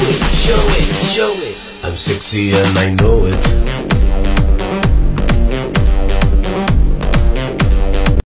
show it, show it, show it. I'm sexy and I know it.